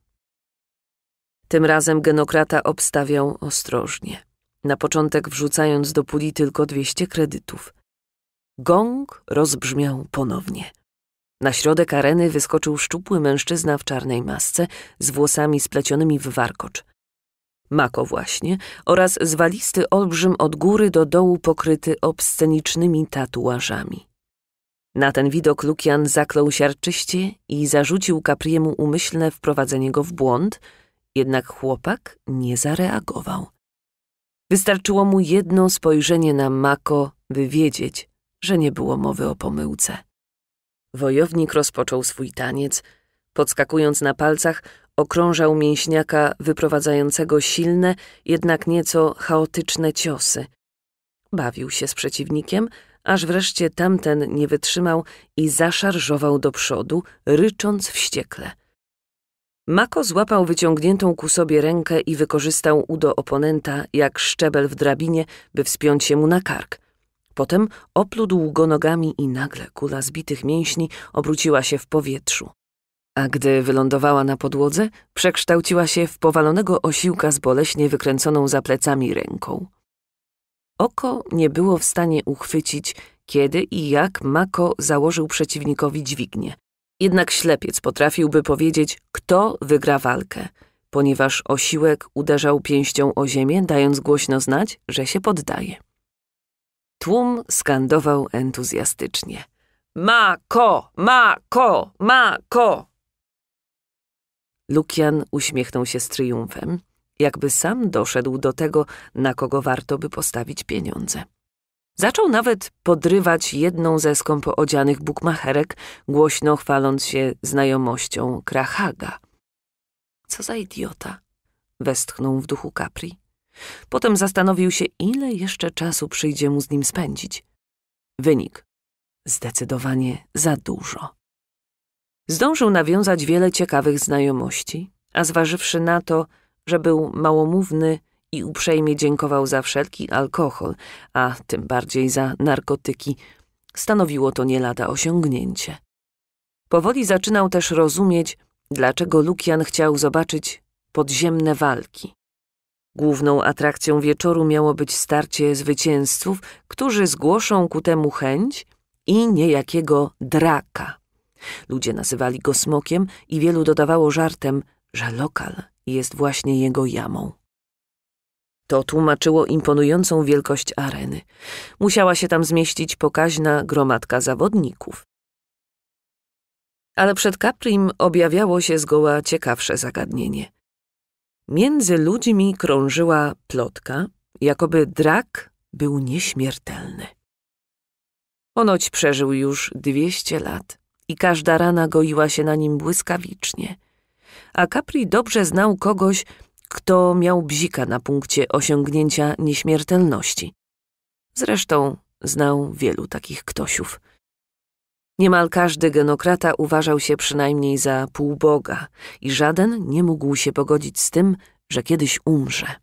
Tym razem genokrata obstawiał ostrożnie. Na początek wrzucając do puli tylko dwieście kredytów. Gong rozbrzmiał ponownie. Na środek areny wyskoczył szczupły mężczyzna w czarnej masce z włosami splecionymi w warkocz. Mako właśnie oraz zwalisty olbrzym od góry do dołu pokryty obscenicznymi tatuażami. Na ten widok Lukian zaklął siarczyście i zarzucił Capriemu umyślne wprowadzenie go w błąd, jednak chłopak nie zareagował. Wystarczyło mu jedno spojrzenie na Mako, by wiedzieć, że nie było mowy o pomyłce. Wojownik rozpoczął swój taniec. Podskakując na palcach, okrążał mięśniaka wyprowadzającego silne, jednak nieco chaotyczne ciosy. Bawił się z przeciwnikiem, aż wreszcie tamten nie wytrzymał i zaszarżował do przodu, rycząc wściekle. Mako złapał wyciągniętą ku sobie rękę i wykorzystał udo oponenta jak szczebel w drabinie, by wspiąć się mu na kark. Potem oplódł go nogami i nagle kula zbitych mięśni obróciła się w powietrzu. A gdy wylądowała na podłodze, przekształciła się w powalonego osiłka z boleśnie wykręconą za plecami ręką. Oko nie było w stanie uchwycić, kiedy i jak Mako założył przeciwnikowi dźwignię. Jednak ślepiec potrafiłby powiedzieć, kto wygra walkę, ponieważ osiłek uderzał pięścią o ziemię, dając głośno znać, że się poddaje. Tłum skandował entuzjastycznie. Mako! Mako! Mako! Lukian uśmiechnął się z triumfem, jakby sam doszedł do tego, na kogo warto by postawić pieniądze. Zaczął nawet podrywać jedną ze skąpo odzianych bukmacherek, głośno chwaląc się znajomością Krahaga. Co za idiota, westchnął w duchu Capri. Potem zastanowił się, ile jeszcze czasu przyjdzie mu z nim spędzić. Wynik. Zdecydowanie za dużo. Zdążył nawiązać wiele ciekawych znajomości, a zważywszy na to, że był małomówny i uprzejmie dziękował za wszelki alkohol, a tym bardziej za narkotyki, stanowiło to nie lada osiągnięcie. Powoli zaczynał też rozumieć, dlaczego Lukian chciał zobaczyć podziemne walki. Główną atrakcją wieczoru miało być starcie zwycięzców, którzy zgłoszą ku temu chęć i niejakiego draka. Ludzie nazywali go smokiem i wielu dodawało żartem, że lokal jest właśnie jego jamą. To tłumaczyło imponującą wielkość areny. Musiała się tam zmieścić pokaźna gromadka zawodników. Ale przed Caprim objawiało się zgoła ciekawsze zagadnienie. Między ludźmi krążyła plotka, jakoby drak był nieśmiertelny. Ponoć przeżył już dwieście lat i każda rana goiła się na nim błyskawicznie. A Capri dobrze znał kogoś, kto miał bzika na punkcie osiągnięcia nieśmiertelności. Zresztą znał wielu takich ktośów. Niemal każdy genokrata uważał się przynajmniej za półboga i żaden nie mógł się pogodzić z tym, że kiedyś umrze.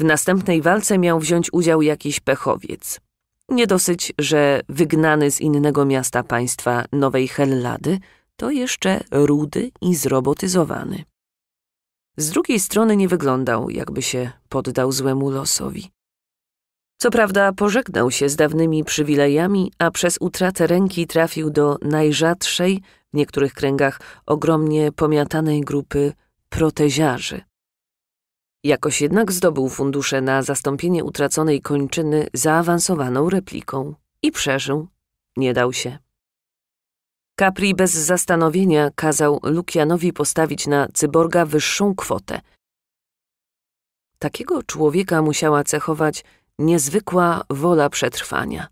W następnej walce miał wziąć udział jakiś pechowiec. Nie dosyć, że wygnany z innego miasta państwa Nowej Hellady, to jeszcze rudy i zrobotyzowany. Z drugiej strony nie wyglądał, jakby się poddał złemu losowi. Co prawda pożegnał się z dawnymi przywilejami, a przez utratę ręki trafił do najrzadszej, w niektórych kręgach ogromnie pomiatanej grupy proteziarzy. Jakoś jednak zdobył fundusze na zastąpienie utraconej kończyny zaawansowaną repliką i przeżył. Nie dał się. Capri bez zastanowienia kazał Lukianowi postawić na cyborga wyższą kwotę. Takiego człowieka musiała cechować niezwykła wola przetrwania.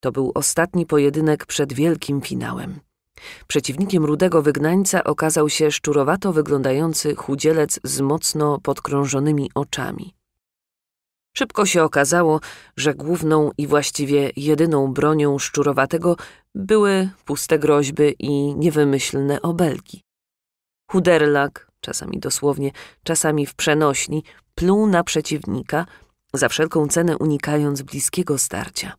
To był ostatni pojedynek przed wielkim finałem. Przeciwnikiem rudego wygnańca okazał się szczurowato wyglądający chudzielec z mocno podkrążonymi oczami. Szybko się okazało, że główną i właściwie jedyną bronią szczurowatego były puste groźby i niewymyślne obelgi. Chuderlak, czasami dosłownie, czasami w przenośni, pluł na przeciwnika, za wszelką cenę unikając bliskiego starcia.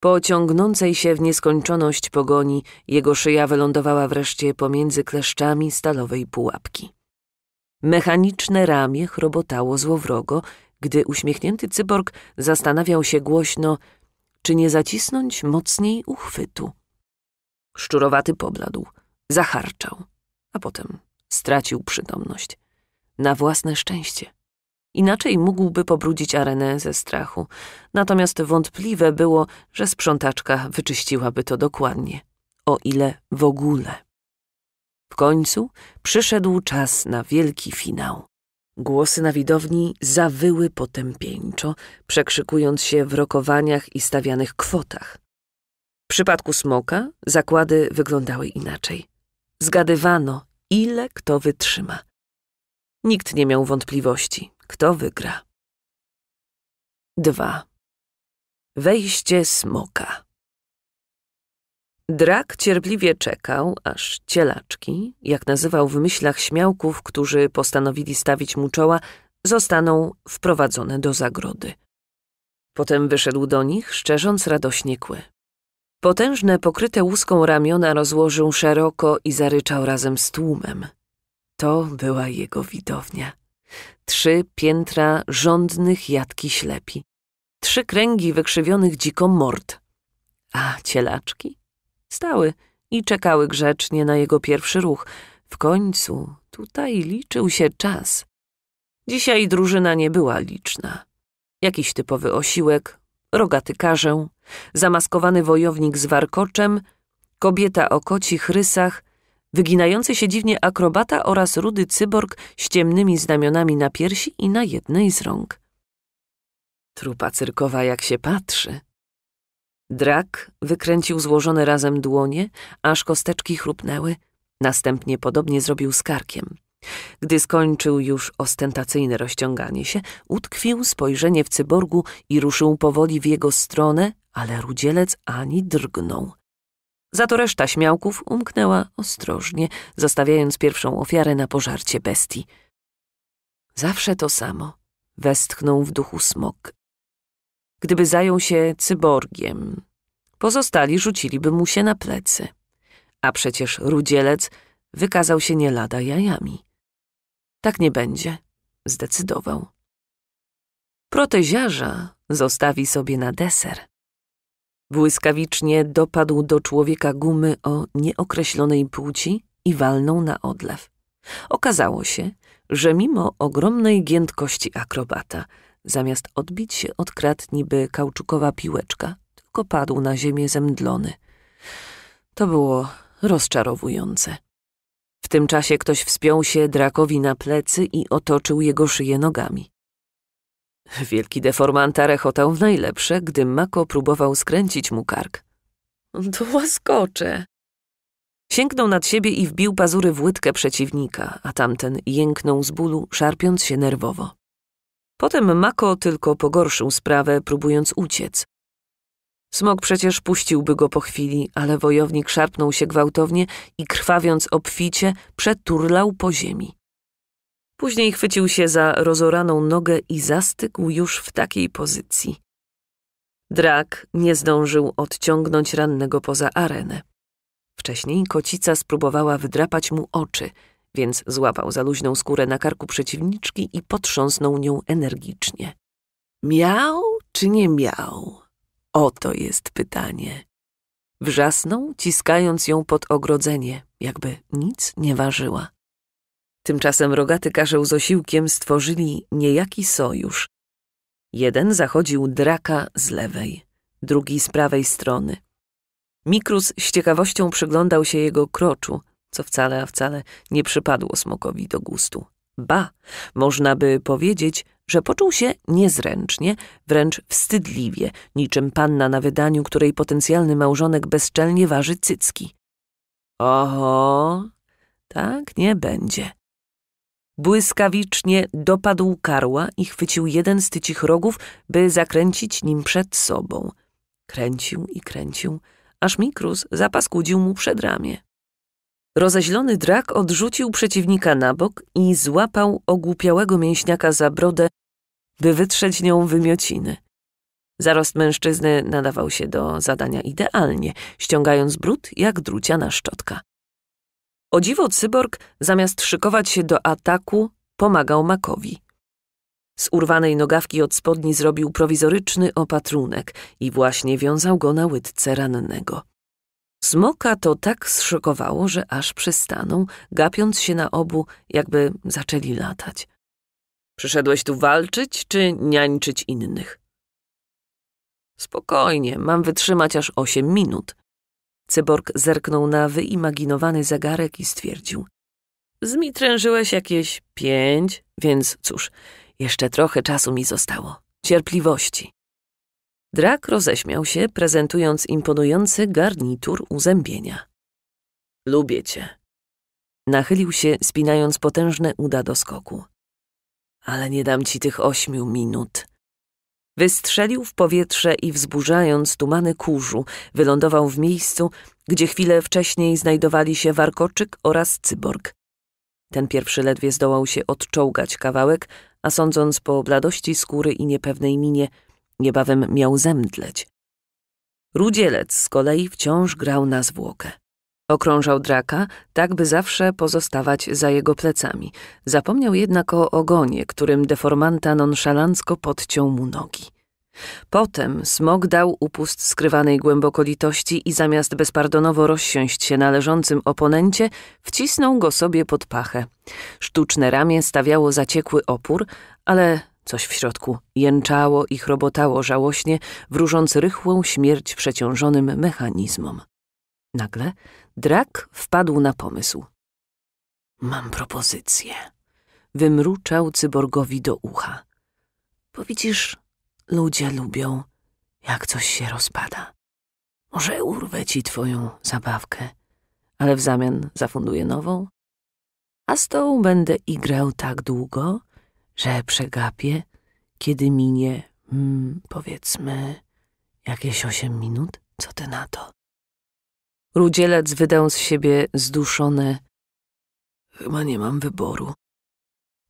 Po ciągnącej się w nieskończoność pogoni jego szyja wylądowała wreszcie pomiędzy kleszczami stalowej pułapki. Mechaniczne ramię chrobotało złowrogo, gdy uśmiechnięty cyborg zastanawiał się głośno, czy nie zacisnąć mocniej uchwytu. Szczurowaty pobladł, zaharczał, a potem stracił przytomność. Na własne szczęście. Inaczej mógłby pobrudzić arenę ze strachu, natomiast wątpliwe było, że sprzątaczka wyczyściłaby to dokładnie, o ile w ogóle. W końcu przyszedł czas na wielki finał. Głosy na widowni zawyły potępieńczo, przekrzykując się w rokowaniach i stawianych kwotach. W przypadku smoka zakłady wyglądały inaczej. Zgadywano, ile kto wytrzyma. Nikt nie miał wątpliwości, kto wygra. dwa. Wejście smoka. Drak cierpliwie czekał, aż cielaczki, jak nazywał w myślach śmiałków, którzy postanowili stawić mu czoła, zostaną wprowadzone do zagrody. Potem wyszedł do nich, szczerząc radośnie kły. Potężne, pokryte łuską ramiona rozłożył szeroko i zaryczał razem z tłumem. To była jego widownia. Trzy piętra żądnych jatki ślepi. Trzy kręgi wykrzywionych dziko mord. A cielaczki stały i czekały grzecznie na jego pierwszy ruch. W końcu tutaj liczył się czas. Dzisiaj drużyna nie była liczna. Jakiś typowy osiłek, rogaty karzę, zamaskowany wojownik z warkoczem, kobieta o kocich rysach, wyginający się dziwnie akrobata oraz rudy cyborg z ciemnymi znamionami na piersi i na jednej z rąk. Trupa cyrkowa jak się patrzy. Drak wykręcił złożone razem dłonie, aż kosteczki chrupnęły. Następnie podobnie zrobił z karkiem. Gdy skończył już ostentacyjne rozciąganie się, utkwił spojrzenie w cyborgu i ruszył powoli w jego stronę, ale rudzielec ani drgnął. Za to reszta śmiałków umknęła ostrożnie, zostawiając pierwszą ofiarę na pożarcie bestii. Zawsze to samo, westchnął w duchu smok. Gdyby zajął się cyborgiem, pozostali rzuciliby mu się na plecy. A przecież rudzielec wykazał się nie lada jajami. Tak nie będzie, zdecydował. Proteziarza zostawi sobie na deser. Błyskawicznie dopadł do człowieka gumy o nieokreślonej płci i walnął na odlew. Okazało się, że mimo ogromnej giętkości akrobata, zamiast odbić się od krat niby kauczukowa piłeczka, tylko padł na ziemię zemdlony. To było rozczarowujące. W tym czasie ktoś wspiął się drakowi na plecy i otoczył jego szyję nogami. Wielki deformanta rechotał w najlepsze, gdy Mako próbował skręcić mu kark. To łaskocze. Sięgnął nad siebie i wbił pazury w łydkę przeciwnika, a tamten jęknął z bólu, szarpiąc się nerwowo. Potem Mako tylko pogorszył sprawę, próbując uciec. Smok przecież puściłby go po chwili, ale wojownik szarpnął się gwałtownie i krwawiąc obficie, przeturlał po ziemi. Później chwycił się za rozoraną nogę i zastygł już w takiej pozycji. Drak nie zdążył odciągnąć rannego poza arenę. Wcześniej kocica spróbowała wydrapać mu oczy, więc złapał za luźną skórę na karku przeciwniczki i potrząsnął nią energicznie. Miał czy nie miał? Oto jest pytanie. Wrzasnął, ciskając ją pod ogrodzenie, jakby nic nie ważyła. Tymczasem rogaty karzeł z osiłkiem stworzyli niejaki sojusz. Jeden zachodził draka z lewej, drugi z prawej strony. Mikrus z ciekawością przyglądał się jego kroczu, co wcale, a wcale nie przypadło smokowi do gustu. Ba, można by powiedzieć, że poczuł się niezręcznie, wręcz wstydliwie, niczym panna na wydaniu, której potencjalny małżonek bezczelnie waży cycki. Oho, tak nie będzie. Błyskawicznie dopadł karła i chwycił jeden z tycich rogów, by zakręcić nim przed sobą. Kręcił i kręcił, aż Mikrus zapaskudził mu przedramię. Rozeźlony drak odrzucił przeciwnika na bok i złapał ogłupiałego mięśniaka za brodę, by wytrzeć nią wymiociny. Zarost mężczyzny nadawał się do zadania idealnie, ściągając brud jak druciana szczotka. O dziwo cyborg, zamiast szykować się do ataku, pomagał Makowi. Z urwanej nogawki od spodni zrobił prowizoryczny opatrunek i właśnie wiązał go na łydce rannego. Smoka to tak zszokowało, że aż przystanął, gapiąc się na obu, jakby zaczęli latać. Przyszedłeś tu walczyć czy niańczyć innych? Spokojnie, mam wytrzymać aż osiem minut. Cyborg zerknął na wyimaginowany zegarek i stwierdził. Zmitrężyłeś jakieś pięć, więc cóż, jeszcze trochę czasu mi zostało. Cierpliwości. Drak roześmiał się, prezentując imponujący garnitur uzębienia. Lubię cię. Nachylił się, spinając potężne uda do skoku. Ale nie dam ci tych ośmiu minut. Wystrzelił w powietrze i wzburzając tumany kurzu, wylądował w miejscu, gdzie chwilę wcześniej znajdowali się warkoczyk oraz cyborg. Ten pierwszy ledwie zdołał się odczołgać kawałek, a sądząc po bladości skóry i niepewnej minie, niebawem miał zemdleć. Rudzielec z kolei wciąż grał na zwłokę. Okrążał draka, tak by zawsze pozostawać za jego plecami. Zapomniał jednak o ogonie, którym deformanta nonszalancko podciął mu nogi. Potem smok dał upust skrywanej głęboko litości i zamiast bezpardonowo rozsiąść się na leżącym oponencie, wcisnął go sobie pod pachę. Sztuczne ramię stawiało zaciekły opór, ale coś w środku jęczało i chrobotało żałośnie, wróżąc rychłą śmierć przeciążonym mechanizmom. Nagle drak wpadł na pomysł. Mam propozycję. Wymruczał cyborgowi do ucha. Bo widzisz, ludzie lubią, jak coś się rozpada. Może urwę ci twoją zabawkę, ale w zamian zafunduję nową. A z tą będę igrał tak długo, że przegapię, kiedy minie, hmm, powiedzmy, jakieś osiem minut? Co ty na to? Rudzielec wydał z siebie zduszone: chyba nie mam wyboru.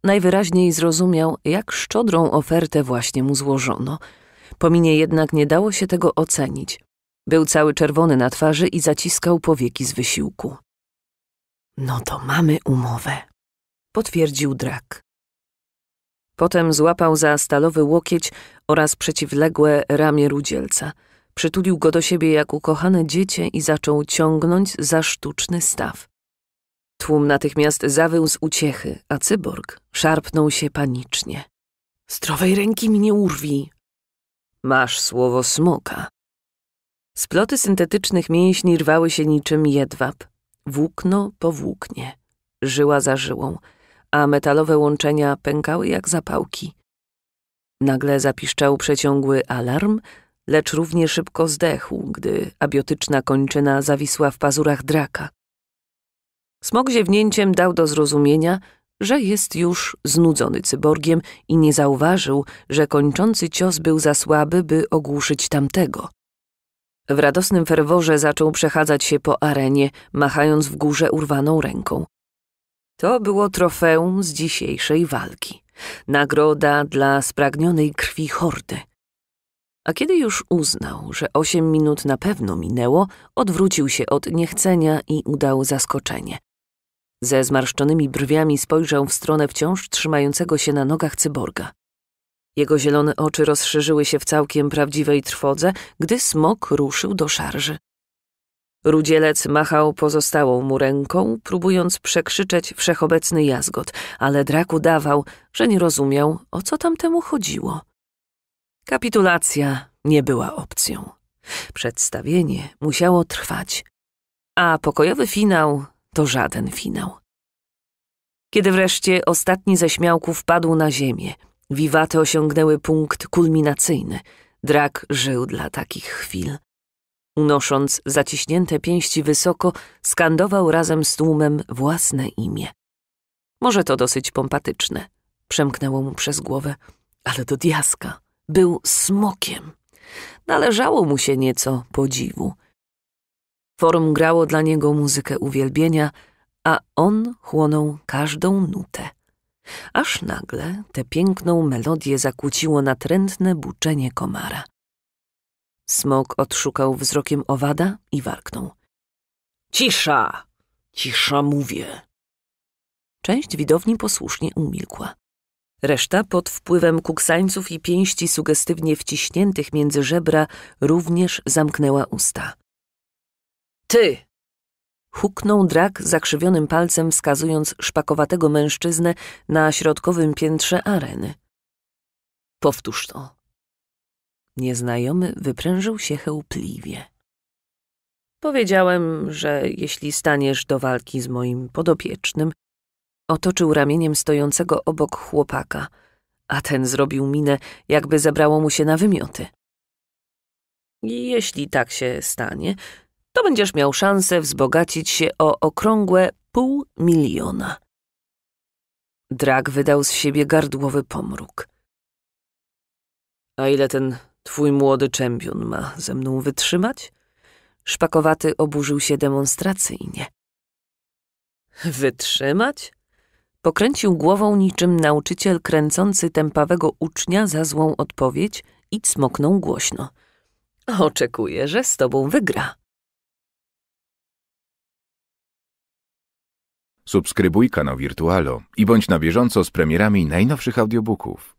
Najwyraźniej zrozumiał, jak szczodrą ofertę właśnie mu złożono. Pominie jednak nie dało się tego ocenić. Był cały czerwony na twarzy i zaciskał powieki z wysiłku. No to mamy umowę, potwierdził Drak. Potem złapał za stalowy łokieć oraz przeciwległe ramię Rudzielca. Przytulił go do siebie jak ukochane dziecię i zaczął ciągnąć za sztuczny staw. Tłum natychmiast zawył z uciechy, a cyborg szarpnął się panicznie. – Zdrowej ręki mi nie urwij! – Masz słowo smoka. Sploty syntetycznych mięśni rwały się niczym jedwab. Włókno po włóknie, żyła za żyłą, a metalowe łączenia pękały jak zapałki. Nagle zapiszczał przeciągły alarm, lecz równie szybko zdechł, gdy abiotyczna kończyna zawisła w pazurach Draka. Smok ziewnięciem dał do zrozumienia, że jest już znudzony cyborgiem i nie zauważył, że kończący cios był za słaby, by ogłuszyć tamtego. W radosnym ferworze zaczął przechadzać się po arenie, machając w górze urwaną ręką. To było trofeum z dzisiejszej walki. Nagroda dla spragnionej krwi hordy. A kiedy już uznał, że osiem minut na pewno minęło, odwrócił się od niechcenia i udał zaskoczenie. Ze zmarszczonymi brwiami spojrzał w stronę wciąż trzymającego się na nogach cyborga. Jego zielone oczy rozszerzyły się w całkiem prawdziwej trwodze, gdy smok ruszył do szarży. Rudzielec machał pozostałą mu ręką, próbując przekrzyczeć wszechobecny jazgot, ale Drak udawał, że nie rozumiał, o co tamtemu chodziło. Kapitulacja nie była opcją. Przedstawienie musiało trwać, a pokojowy finał to żaden finał. Kiedy wreszcie ostatni ze śmiałków padł na ziemię, wiwaty osiągnęły punkt kulminacyjny. Drak żył dla takich chwil. Unosząc zaciśnięte pięści wysoko, skandował razem z tłumem własne imię. Może to dosyć pompatyczne, przemknęło mu przez głowę, ale do diaska. Był smokiem. Należało mu się nieco podziwu. Forum grało dla niego muzykę uwielbienia, a on chłonął każdą nutę. Aż nagle tę piękną melodię zakłóciło natrętne buczenie komara. Smok odszukał wzrokiem owada i warknął. Cisza! Cisza mówię! Część widowni posłusznie umilkła. Reszta, pod wpływem kuksańców i pięści sugestywnie wciśniętych między żebra, również zamknęła usta. Ty! Huknął Drak zakrzywionym palcem, wskazując szpakowatego mężczyznę na środkowym piętrze areny. Powtórz to. Nieznajomy wyprężył się chełpliwie. Powiedziałem, że jeśli staniesz do walki z moim podopiecznym, otoczył ramieniem stojącego obok chłopaka, a ten zrobił minę, jakby zebrało mu się na wymioty. Jeśli tak się stanie, to będziesz miał szansę wzbogacić się o okrągłe pół miliona. Drak wydał z siebie gardłowy pomruk. A ile ten twój młody czempion ma ze mną wytrzymać? Szpakowaty oburzył się demonstracyjnie. Wytrzymać? Pokręcił głową niczym nauczyciel kręcący tępawego ucznia za złą odpowiedź i cmoknął głośno. Oczekuję, że z tobą wygra. Subskrybuj kanał Virtualo i bądź na bieżąco z premierami najnowszych audiobooków.